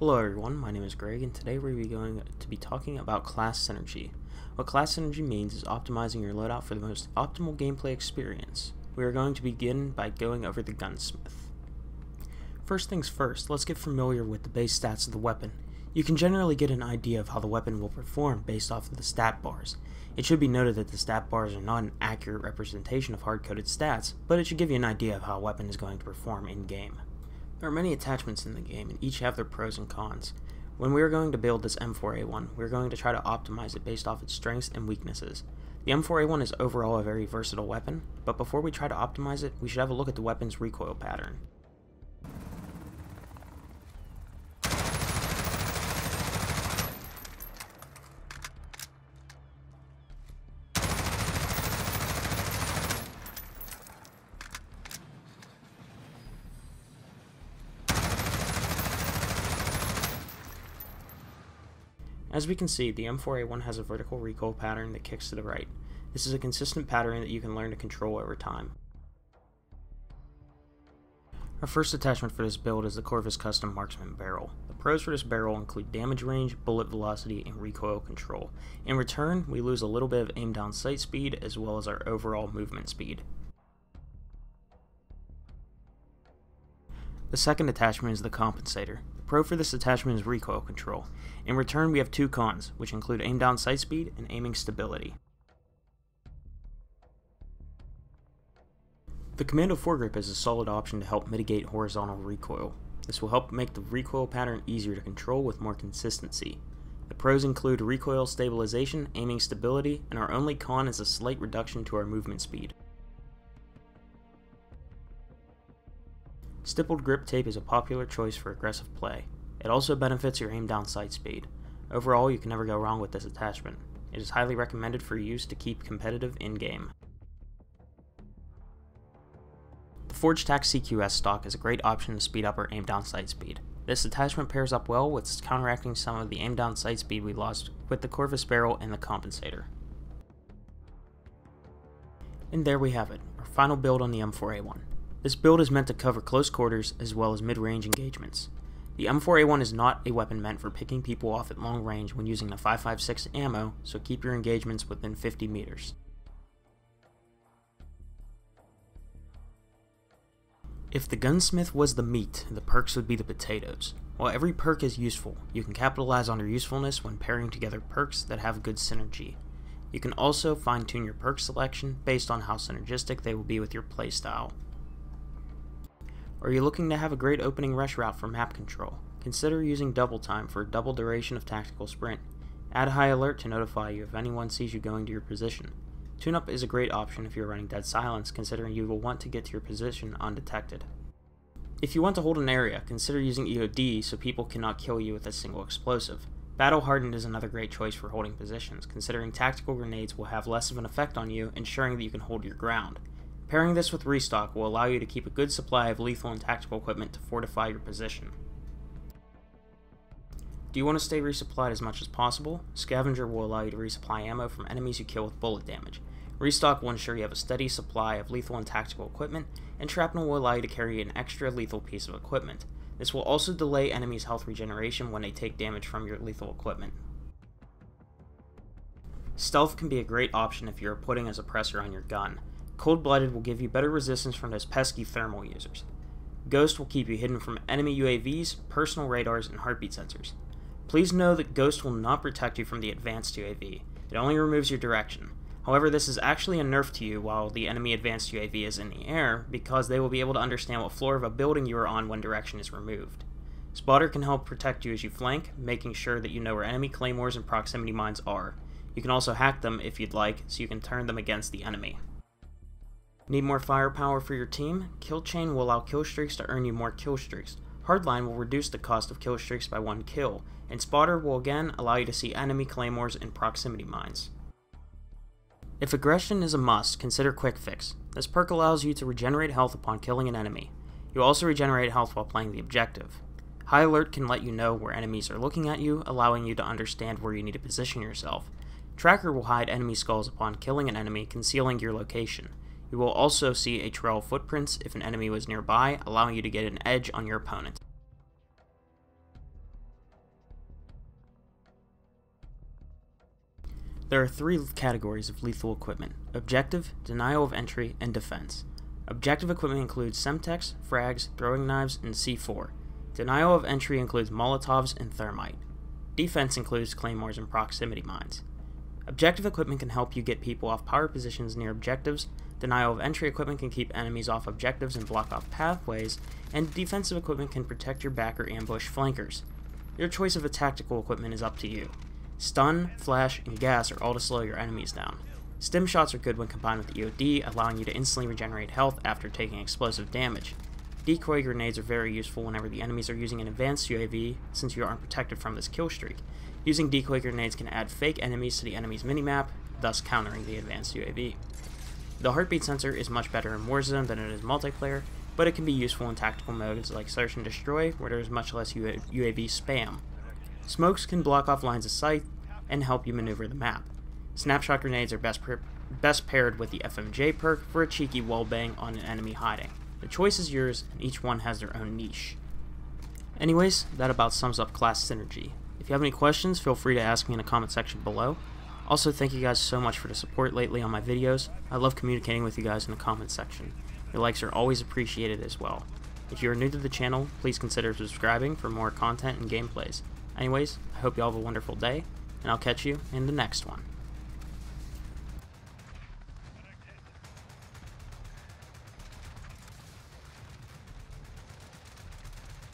Hello everyone, my name is Greg and today we're going to be talking about Class Synergy. What Class Synergy means is optimizing your loadout for the most optimal gameplay experience. We are going to begin by going over the Gunsmith. First things first, let's get familiar with the base stats of the weapon. You can generally get an idea of how the weapon will perform based off of the stat bars. It should be noted that the stat bars are not an accurate representation of hard-coded stats, but it should give you an idea of how a weapon is going to perform in-game. There are many attachments in the game, and each have their pros and cons. When we are going to build this M4A1, we are going to try to optimize it based off its strengths and weaknesses. The M4A1 is overall a very versatile weapon, but before we try to optimize it, we should have a look at the weapon's recoil pattern. As we can see, the M4A1 has a vertical recoil pattern that kicks to the right. This is a consistent pattern that you can learn to control over time. Our first attachment for this build is the Corvus Custom Marksman Barrel. The pros for this barrel include damage range, bullet velocity, and recoil control. In return, we lose a little bit of aim down sight speed as well as our overall movement speed. The second attachment is the compensator. The pro for this attachment is recoil control. In return, we have two cons, which include aim down sight speed and aiming stability. The commando foregrip is a solid option to help mitigate horizontal recoil. This will help make the recoil pattern easier to control with more consistency. The pros include recoil stabilization, aiming stability, and our only con is a slight reduction to our movement speed. Stippled grip tape is a popular choice for aggressive play. It also benefits your aim down sight speed. Overall, you can never go wrong with this attachment. It is highly recommended for use to keep competitive in-game. The ForgeTac CQS stock is a great option to speed up our aim down sight speed. This attachment pairs up well with counteracting some of the aim down sight speed we lost with the Corvus barrel and the compensator. And there we have it, our final build on the M4A1. This build is meant to cover close quarters as well as mid-range engagements. The M4A1 is not a weapon meant for picking people off at long range when using the 5.56 ammo, so keep your engagements within 50 meters. If the gunsmith was the meat, the perks would be the potatoes. While every perk is useful, you can capitalize on your usefulness when pairing together perks that have good synergy. You can also fine-tune your perk selection based on how synergistic they will be with your playstyle. Are you looking to have a great opening rush route for map control? Consider using Double Time for a double duration of tactical sprint. Add High Alert to notify you if anyone sees you going to your position. Tune Up is a great option if you're running Dead Silence, considering you will want to get to your position undetected. If you want to hold an area, consider using EOD so people cannot kill you with a single explosive. Battle Hardened is another great choice for holding positions, considering tactical grenades will have less of an effect on you, ensuring that you can hold your ground. Pairing this with Restock will allow you to keep a good supply of lethal and tactical equipment to fortify your position. Do you want to stay resupplied as much as possible? Scavenger will allow you to resupply ammo from enemies you kill with bullet damage. Restock will ensure you have a steady supply of lethal and tactical equipment, and Shrapnel will allow you to carry an extra lethal piece of equipment. This will also delay enemies' health regeneration when they take damage from your lethal equipment. Stealth can be a great option if you are putting a suppressor on your gun. Cold-Blooded will give you better resistance from those pesky thermal users. Ghost will keep you hidden from enemy UAVs, personal radars, and heartbeat sensors. Please know that Ghost will not protect you from the advanced UAV. It only removes your direction. However, this is actually a nerf to you while the enemy advanced UAV is in the air, because they will be able to understand what floor of a building you are on when direction is removed. Spotter can help protect you as you flank, making sure that you know where enemy claymores and proximity mines are. You can also hack them if you'd like, so you can turn them against the enemy. Need more firepower for your team? Kill Chain will allow killstreaks to earn you more killstreaks. Hardline will reduce the cost of killstreaks by one kill, and Spotter will again allow you to see enemy claymores and proximity mines. If aggression is a must, consider Quick Fix. This perk allows you to regenerate health upon killing an enemy. You also regenerate health while playing the objective. High Alert can let you know where enemies are looking at you, allowing you to understand where you need to position yourself. Tracker will hide enemy skulls upon killing an enemy, concealing your location. You will also see a trail of footprints if an enemy was nearby, allowing you to get an edge on your opponent. There are three categories of lethal equipment: objective, denial of entry, and defense. Objective equipment includes Semtex, frags, throwing knives, and C4. Denial of entry includes Molotovs and Thermite. Defense includes Claymores and proximity mines. Objective equipment can help you get people off power positions near objectives, denial of entry equipment can keep enemies off objectives and block off pathways, and defensive equipment can protect your back or ambush flankers. Your choice of a tactical equipment is up to you. Stun, flash, and gas are all to slow your enemies down. Stim shots are good when combined with EOD, allowing you to instantly regenerate health after taking explosive damage. Decoy grenades are very useful whenever the enemies are using an advanced UAV, since you aren't protected from this kill streak. Using decoy grenades can add fake enemies to the enemy's minimap, thus countering the advanced UAV. The heartbeat sensor is much better in Warzone than it is multiplayer, but it can be useful in tactical modes like search and destroy, where there is much less UAV spam. Smokes can block off lines of sight and help you maneuver the map. Snapshot grenades are best paired with the FMJ perk for a cheeky wall bang on an enemy hiding. The choice is yours, and each one has their own niche. Anyways, that about sums up Class Synergy. If you have any questions, feel free to ask me in the comment section below. Also, thank you guys so much for the support lately on my videos. I love communicating with you guys in the comment section. Your likes are always appreciated as well. If you are new to the channel, please consider subscribing for more content and gameplays. Anyways, I hope you all have a wonderful day, and I'll catch you in the next one.